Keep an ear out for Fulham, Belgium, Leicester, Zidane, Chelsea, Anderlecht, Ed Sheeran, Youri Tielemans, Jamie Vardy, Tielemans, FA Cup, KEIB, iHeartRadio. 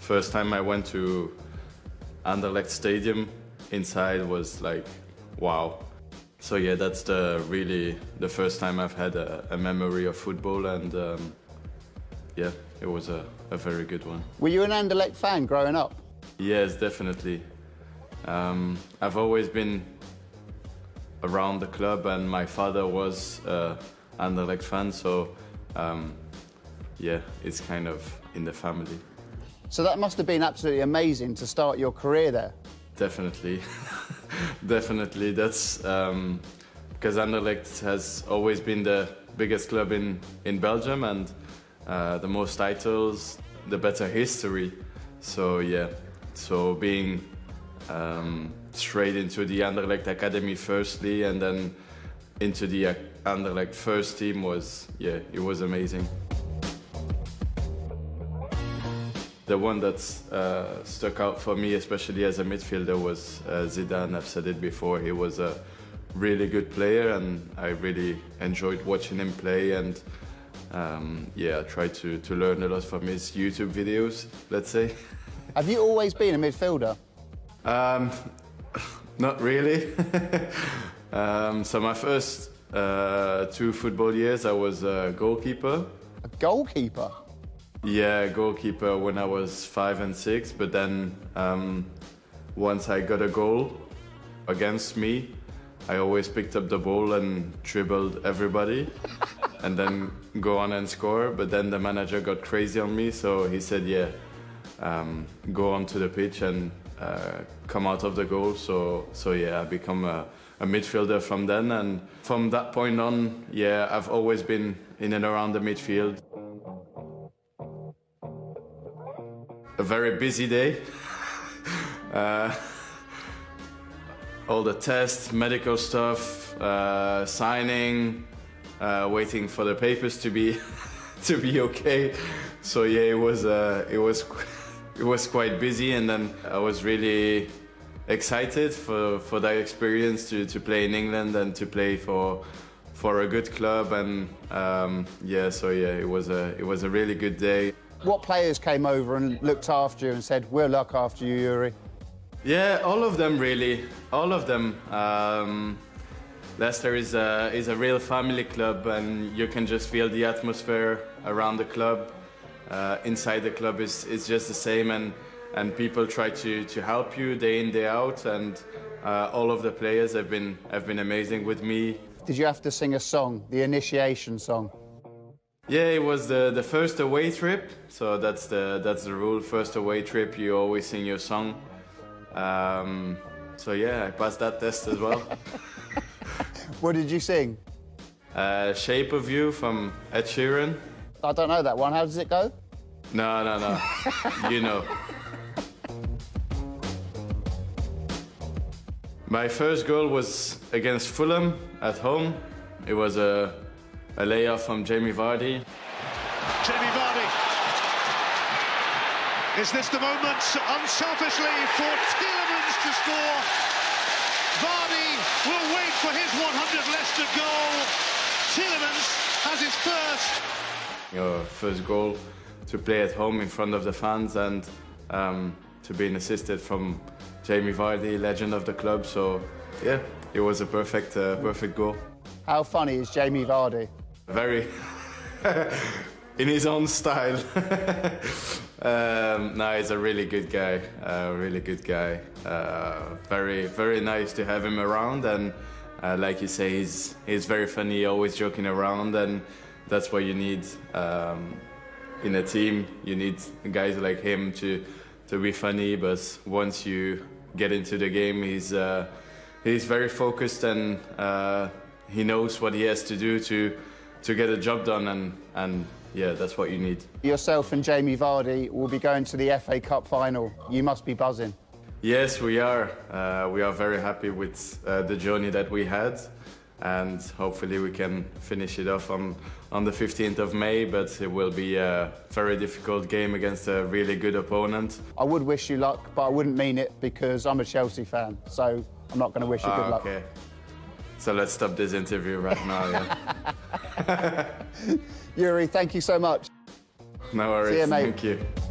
First time I went to Anderlecht Stadium, inside was like, wow. So yeah, that's really the first time I've had a memory of football, and yeah, it was a very good one. Were you an Anderlecht fan growing up? Yes, definitely. I've always been around the club, and my father was an Anderlecht fan, so yeah, it's kind of in the family. So that must have been absolutely amazing to start your career there. Definitely, definitely. That's because Anderlecht has always been the biggest club in Belgium, and the most titles, the better history. So yeah, so being straight into the Anderlecht Academy firstly, and then into the Anderlecht first team was, yeah, it was amazing. The one that's stuck out for me, especially as a midfielder, was Zidane. I've said it before, he was a really good player, and I really enjoyed watching him play, and yeah, I tried to learn a lot from his YouTube videos, let's say. Have you always been a midfielder? Not really. So my first 2 football years, I was a goalkeeper. A goalkeeper? Yeah, goalkeeper when I was 5 and 6, but then once I got a goal against me, I always picked up the ball and dribbled everybody and then go on and score. But then the manager got crazy on me, so he said, yeah, go onto the pitch and come out of the goal. So yeah, I become a midfielder from then, and from that point on, yeah, I've always been in and around the midfield. A very busy day. All the tests, medical stuff, signing, waiting for the papers to be okay. So yeah, it was quite busy, and then I was really excited for that experience to play in England and to play for a good club, and yeah, so yeah, it was a really good day. What players came over and looked after you and said, we'll look after you, Yuri? Yeah, all of them, really. All of them. Leicester is a real family club, and you can just feel the atmosphere around the club. Inside the club is just the same, and people try to help you day in, day out, and all of the players have been amazing with me. Did you have to sing a song, the initiation song? Yeah, it was the first away trip, so that's the rule. First away trip, you always sing your song. So yeah, I passed that test as well. What did you sing? Shape of You from Ed Sheeran. I don't know that one. How does it go? No, no, no. You know. My first goal was against Fulham at home. It was a layoff from Jamie Vardy. Jamie Vardy. Is this the moment, unselfishly, for Tielemans to score? Vardy will wait for his 100th Leicester goal. Tielemans has his first. Your first goal, to play at home in front of the fans, and to be assisted from Jamie Vardy, legend of the club. So yeah, it was a perfect goal. How funny is Jamie Vardy? Very, in his own style. No, he's a really good guy, very, very nice to have him around, and like you say, he's very funny, always joking around, and that's what you need in a team. You need guys like him to be funny, but once you get into the game, he's very focused, and he knows what he has to do to get a job done, and yeah, that's what you need. Yourself and Jamie Vardy will be going to the FA Cup final. You must be buzzing. Yes, we are. We are very happy with the journey that we had, and hopefully we can finish it off on the 15th of May, but it will be a very difficult game against a really good opponent. I would wish you luck, but I wouldn't mean it because I'm a Chelsea fan, so I'm not going to wish you good luck. Okay. So let's stop this interview right now. Yeah. Yuri, thank you so much. No worries. See you, mate. Thank you.